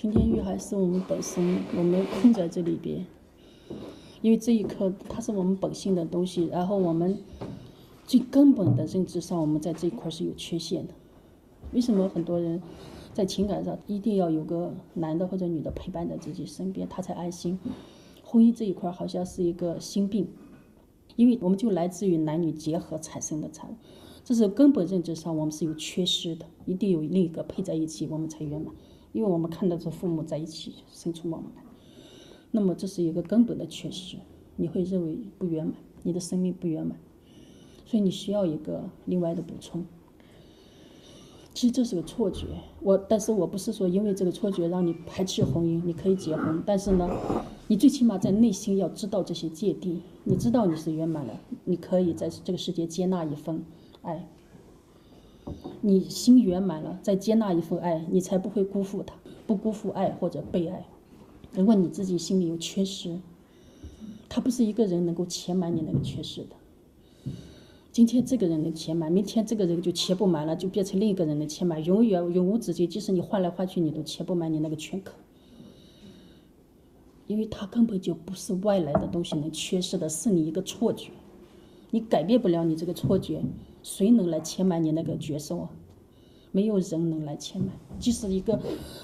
听天育海是我们本身，我们困在这里边，因为这一刻它是我们本性的东西，然后我们最根本的认知上，我们在这一块是有缺陷的。为什么很多人在情感上一定要有个男的或者女的陪伴在自己身边，他才安心？婚姻这一块好像是一个心病，因为我们就来自于男女结合产生的产物。这是根本认知上我们是有缺失的，一定有另一个配在一起我们才圆满，因为我们看到是父母在一起生出我们来，那么这是一个根本的缺失，你会认为不圆满，你的生命不圆满，所以你需要一个另外的补充。其实这是个错觉，但是我不是说因为这个错觉让你排斥婚姻，你可以结婚，但是呢，你最起码在内心要知道这些芥蒂，你知道你是圆满了，你可以在这个世界接纳一份爱，你心圆满了，再接纳一份爱，你才不会辜负它，不辜负爱或者被爱。如果你自己心里有缺失，它不是一个人能够填满你那个缺失的。今天这个人能填满，明天这个人就填不满了，就变成另一个人能填满，永远永无止境。即使你换来换去，你都填不满你那个缺口，因为它根本就不是外来的东西能缺失的，是你一个错觉，你改变不了你这个错觉。谁能来填满你那个角色啊？没有人能来填满，即使一个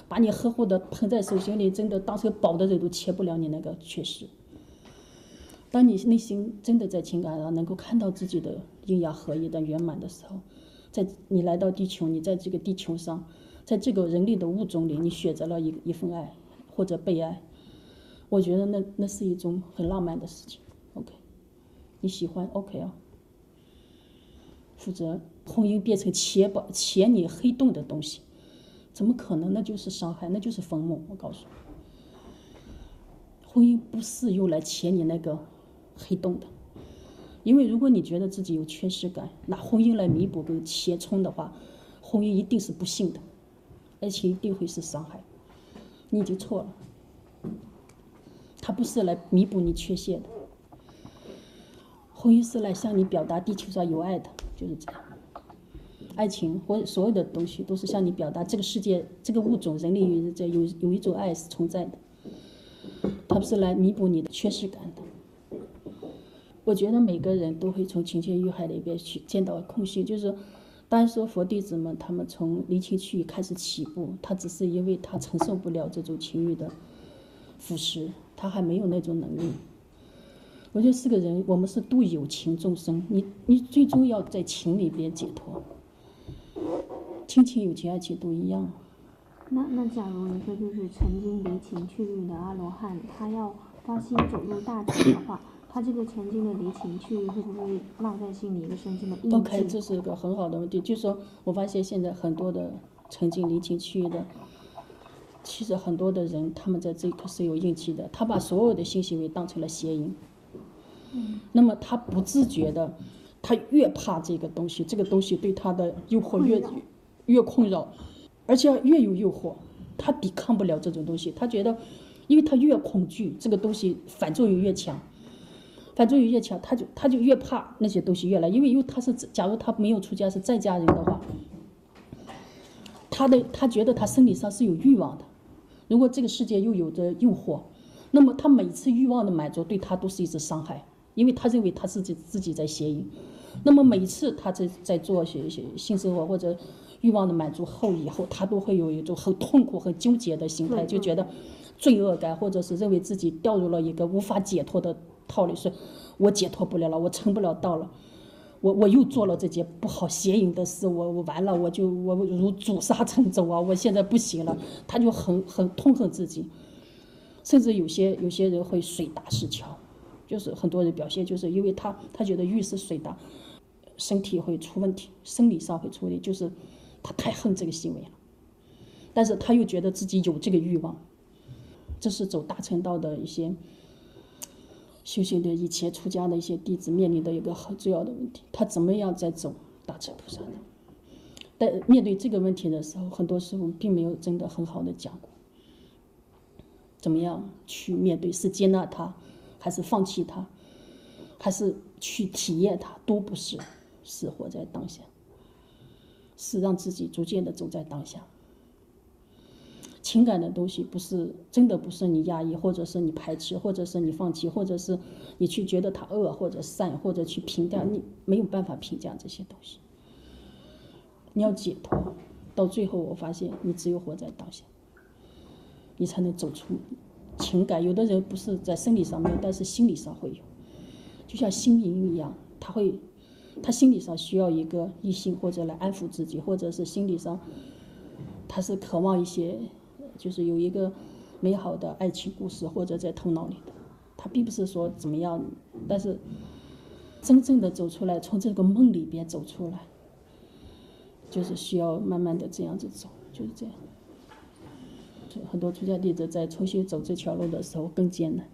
把你呵护的捧在手心里，真的当成宝的人都填不了你那个缺失。当你内心真的在情感上能够看到自己的阴阳合一的圆满的时候，在你来到地球，你在这个地球上，在这个人类的物种里，你选择了一份爱或者被爱，我觉得那是一种很浪漫的事情。 OK， 你喜欢 OK 啊，否则婚姻变成切你黑洞的东西，怎么可能？那就是伤害，那就是坟墓。我告诉你，婚姻不是用来切你那个黑洞的，因为如果你觉得自己有缺失感，拿婚姻来弥补跟填充的话，婚姻一定是不幸的，而且一定会是伤害。你已经错了，它不是来弥补你缺陷的，婚姻是来向你表达地球上有爱的。就是这样，爱情或所有的东西都是向你表达这个世界、这个物种、人类与这有一种爱是存在的，它不是来弥补你的缺失感的。我觉得每个人都会从情天育海里边去见到空性，就是当然说佛弟子们他们从离情去开始起步，他只是因为他承受不了这种情欲的腐蚀，他还没有那种能力。我觉得是个人，我们是度有情众生，你最终要在情里边解脱，亲情、友情、爱情都一样。那假如一个就是曾经离情去欲的阿罗汉，他要发心走入大乘的话，他这个曾经的离情去欲会不会烙在心里一个深深的印记 ？OK， 这是一个很好的问题。就是说我发现现在很多的曾经离情去欲的，其实很多的人他们在这一刻是有印记的，他把所有的性行为当成了邪淫。那么他不自觉的，他越怕这个东西，这个东西对他的诱惑越困扰，而且越有诱惑，他抵抗不了这种东西。他觉得，因为他越恐惧这个东西，反作用越强，反作用越强，他就越怕那些东西越来。因为他是，假如他没有出家是在家人的话，他觉得他生理上是有欲望的，如果这个世界又有着诱惑，那么他每次欲望的满足对他都是一次伤害。因为他认为他自己在邪淫，那么每次他在做性生活或者欲望的满足后以后，他都会有一种很痛苦、很纠结的心态，就觉得罪恶感，或者是认为自己掉入了一个无法解脱的套里，是我解脱不了了，我成不了道了，我又做了这些不好邪淫的事，我完了，我如煮沙成粥啊，我现在不行了，他就很痛恨自己，甚至有些人会水打石桥。就是很多人表现，就是因为他觉得欲是水的，身体会出问题，生理上会出问题，就是他太恨这个行为了，但是他又觉得自己有这个欲望，这是走大乘道的一些修行的以前出家的一些弟子面临的一个很重要的问题，他怎么样在走大乘菩萨呢？但面对这个问题的时候，很多师父并没有真的很好的讲过，怎么样去面对，是接纳他，还是放弃它，还是去体验它，都不是，是活在当下，是让自己逐渐的走在当下。情感的东西不是真的，不是你压抑，或者是你排斥，或者是你放弃，或者是你去觉得它恶或者善，或者去评价，你没有办法评价这些东西。你要解脱，到最后我发现你只有活在当下，你才能走出情感。有的人不是在生理上没有，但是心理上会有，就像心灵一样，他心理上需要一个异性或者来安抚自己，或者是心理上他是渴望一些。就是有一个美好的爱情故事，或者在头脑里的，他并不是说怎么样，但是真正的走出来，从这个梦里边走出来，就是需要慢慢的这样子走，就是这样。很多出家弟子在重新走这条路的时候更艰难，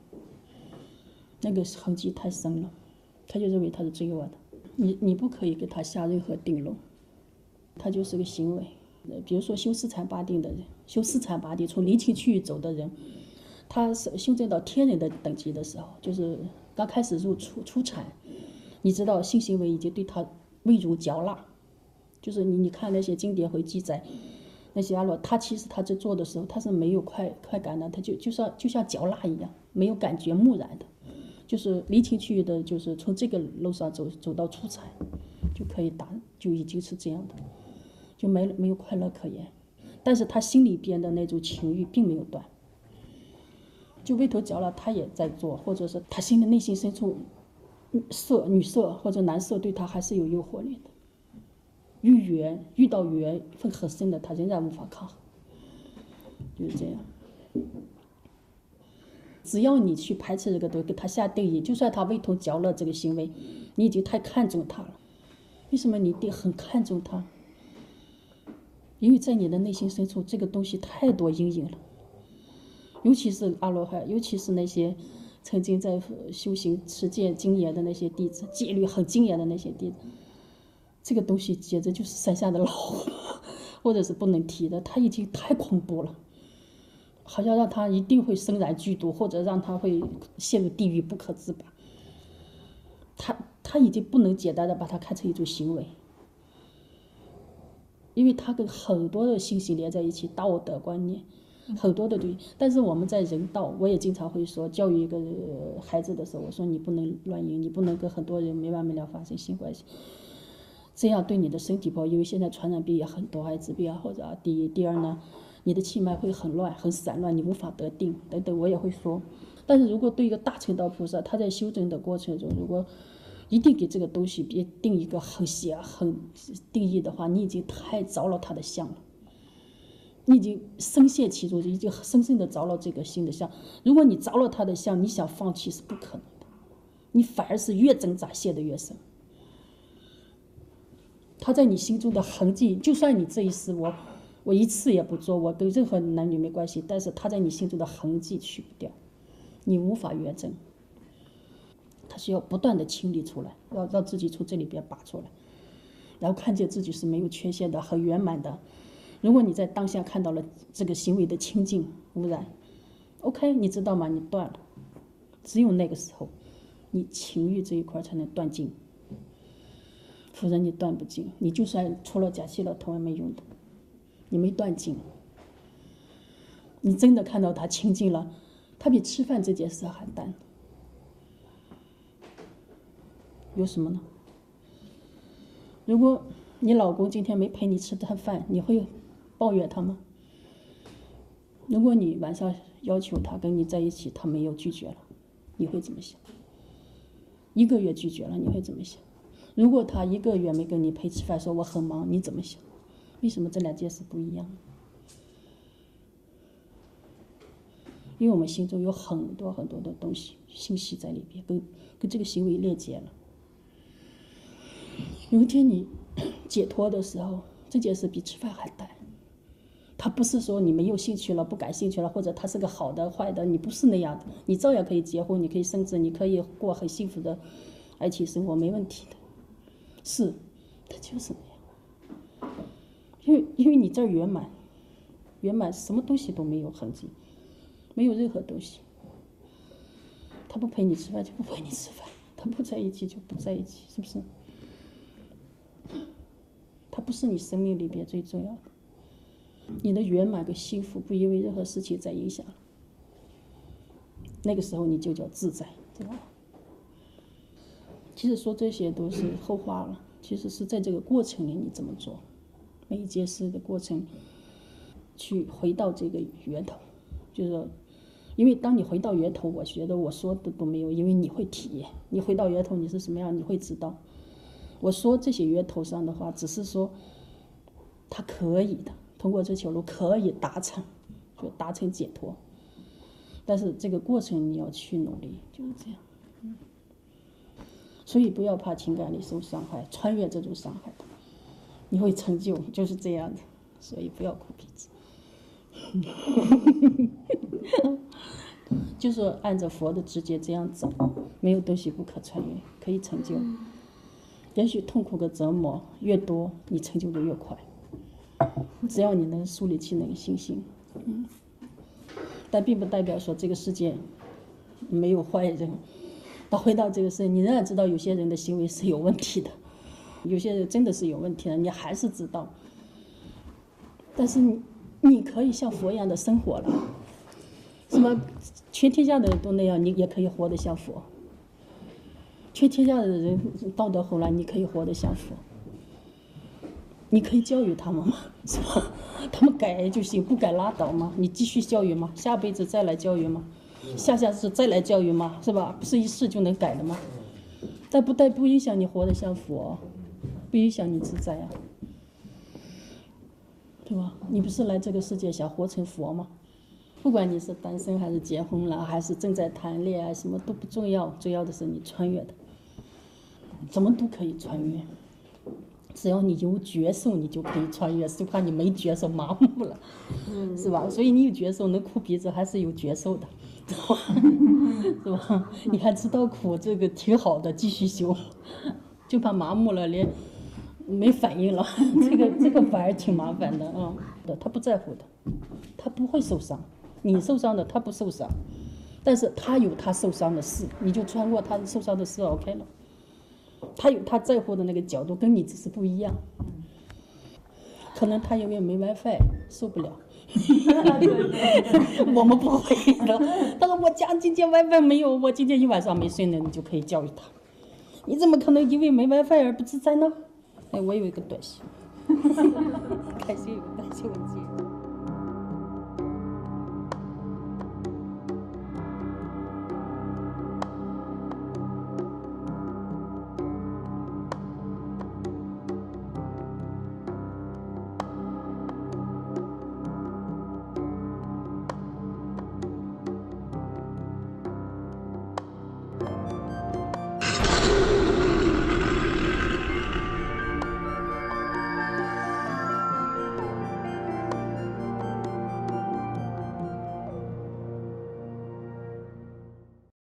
那个痕迹太深了，他就认为他是罪恶的，你不可以给他下任何定论，他就是个行为。比如说修四禅八定的人，修四禅八定从灵气区域走的人，他修正到天人的等级的时候，就是刚开始入初禅，你知道性行为已经对他味如嚼蜡，就是你看那些经典会记载，那些阿罗他其实他在做的时候他是没有快感的，他就像嚼蜡一样，没有感觉木然的，就是灵气区域的，就是从这个路上走到初禅就可以就已经是这样的。就没有快乐可言，但是他心里边的那种情欲并没有断，就味头嚼蜡他也在做，或者是他心的内心深处，女色或者男色对他还是有诱惑力的，遇到缘分很深的，他仍然无法抗衡，就是这样。只要你去排斥这个东西，给他下定义，就算他味头嚼蜡这个行为，你已经太看重他了。为什么你很看重他？因为在你的内心深处，这个东西太多阴影了，尤其是阿罗汉，尤其是那些曾经在修行持戒精严的那些弟子，戒律很精严的那些弟子，这个东西简直就是山下的老虎，或者是不能提的，他已经太恐怖了，好像让他一定会生燃剧毒，或者让他会陷入地狱不可自拔。他已经不能简单的把它看成一种行为。因为它跟很多的信息连在一起，道德观念，很多的对。但是我们在人道，我也经常会说，教育一个孩子的时候，我说你不能乱淫，你不能跟很多人没完没了发生性关系，这样对你的身体不好。因为现在传染病也很多，艾滋病啊，或者啊，第二呢，你的气脉会很乱、很散乱，你无法得定等等，我也会说。但是如果对一个大成道菩萨，他在修正的过程中，如果一定给这个东西别定一个很定义的话，你已经太着了他的相了，你已经深陷其中，已经深深的着了这个心的相。如果你着了他的相，你想放弃是不可能的，你反而是越挣扎陷得越深。他在你心中的痕迹，就算你这一世我一次也不做，我跟任何男女没关系，但是他在你心中的痕迹去不掉，你无法圆正。他需要不断的清理出来，要让自己从这里边拔出来，然后看见自己是没有缺陷的，很圆满的。如果你在当下看到了这个行为的清净污染 ，OK， 你知道吗？你断了。只有那个时候，你情欲这一块才能断尽，否则你断不尽。你就算除了假戏了，同样没用的，你没断尽。你真的看到他清净了，他比吃饭这件事还淡。有什么呢？如果你老公今天没陪你吃顿饭，你会抱怨他吗？如果你晚上要求他跟你在一起，他没有拒绝了，你会怎么想？一个月拒绝了，你会怎么想？如果他一个月没跟你陪吃饭，说我很忙，你怎么想？为什么这两件事不一样？因为我们心中有很多很多的东西信息在里边，跟这个行为链接了。有一天你解脱的时候，这件事比吃饭还淡。他不是说你没有兴趣了、不感兴趣了，或者他是个好的、坏的，你不是那样的，你照样可以结婚，你可以生子，你可以过很幸福的爱情生活，没问题的。是，他就是那样。因为你这儿圆满，圆满什么东西都没有痕迹。没有任何东西，他不陪你吃饭就不陪你吃饭，他不在一起就不在一起，是不是？他不是你生命里边最重要的，你的圆满跟幸福不因为任何事情再影响了。那个时候你就叫自在，对吧？其实说这些都是后话了，其实是在这个过程里你怎么做，每一件事的过程，去回到这个源头，就是说，因为当你回到源头，我觉得我说的都没有，因为你会体验，你回到源头你是什么样，你会知道。我说这些源头上的话，只是说，它可以的，通过这条路可以达成，就达成解脱。但是这个过程你要去努力，就是这样。所以不要怕情感里受伤害，穿越这种伤害，你会成就，就是这样的。所以不要哭鼻子，就是按照佛的直觉这样走，没有东西不可穿越，可以成就。也许痛苦和折磨越多，你成就的越快。只要你能树立起那个信心，但并不代表说这个世界没有坏人。到回到这个世界，你仍然知道有些人的行为是有问题的，有些人真的是有问题的，你还是知道。但是你可以像佛一样的生活了，什么全天下的人都那样，你也可以活得像佛。全天下的人道德混乱，你可以活得像佛。你可以教育他们吗？是吧？他们改就行，不改拉倒吗？你继续教育吗？下辈子再来教育吗？下下次再来教育吗？是吧？不是一世就能改的吗？但不影响你活得像佛，不影响你自在啊，对吧？你不是来这个世界想活成佛吗？不管你是单身还是结婚了，还是正在谈恋爱，什么都不重要，重要的是你穿越的，怎么都可以穿越。只要你有觉受，你就可以穿越，就怕你没觉受麻木了，是吧？所以你有觉受，能哭鼻子还是有觉受的，是吧？是吧？你还知道苦，这个挺好的，继续修。就怕麻木了，连没反应了，这个反而挺麻烦的啊。他不在乎的，他不会受伤，你受伤的他不受伤，但是他有他受伤的事，你就穿过他受伤的事 ，OK 了。他有他在乎的那个角度，跟你只是不一样。可能他因为没 WiFi 受不了，我们不会的。他说我家今天 WiFi 没有，我今天一晚上没睡呢，你就可以教育他。你怎么可能因为没 WiFi 而不自在呢？哎，我有一个短信，开心有短信我接。